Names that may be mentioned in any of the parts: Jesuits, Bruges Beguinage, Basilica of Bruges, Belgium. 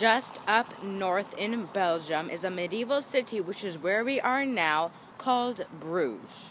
Just up north in Belgium is a medieval city, which is where we are now, called Bruges.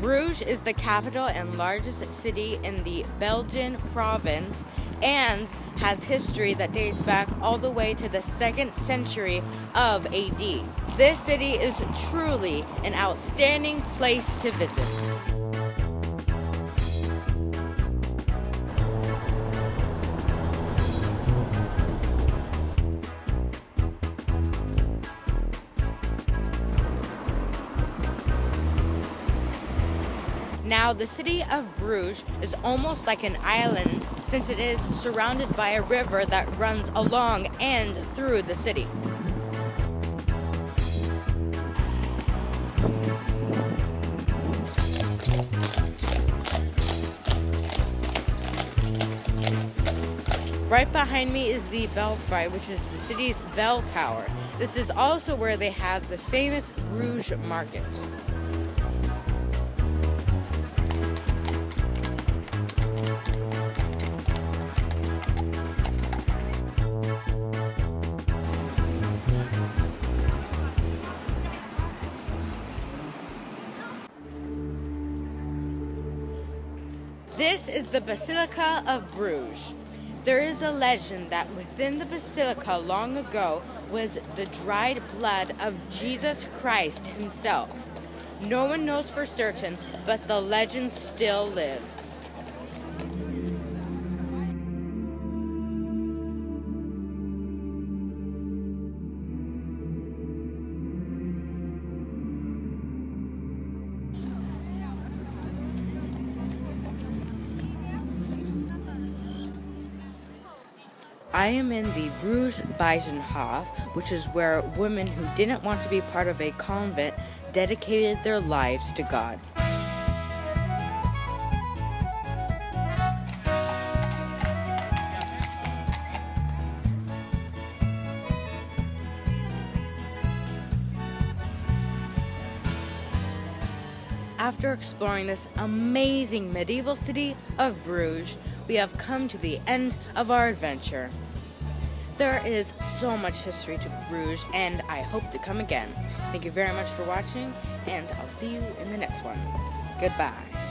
Bruges is the capital and largest city in the Belgian province and has history that dates back all the way to the 2nd century of AD. This city is truly an outstanding place to visit. Now, the city of Bruges is almost like an island since it is surrounded by a river that runs along and through the city. Right behind me is the Belfry, which is the city's bell tower. This is also where they have the famous Bruges market. This is the Basilica of Bruges. There is a legend that within the basilica long ago was the dried blood of Jesus Christ himself. No one knows for certain, but the legend still lives. I am in the Bruges Beguinage, which is where women who didn't want to be part of a convent dedicated their lives to God. After exploring this amazing medieval city of Bruges, we have come to the end of our adventure. There is so much history to Bruges, and I hope to come again. Thank you very much for watching, and I'll see you in the next one. Goodbye.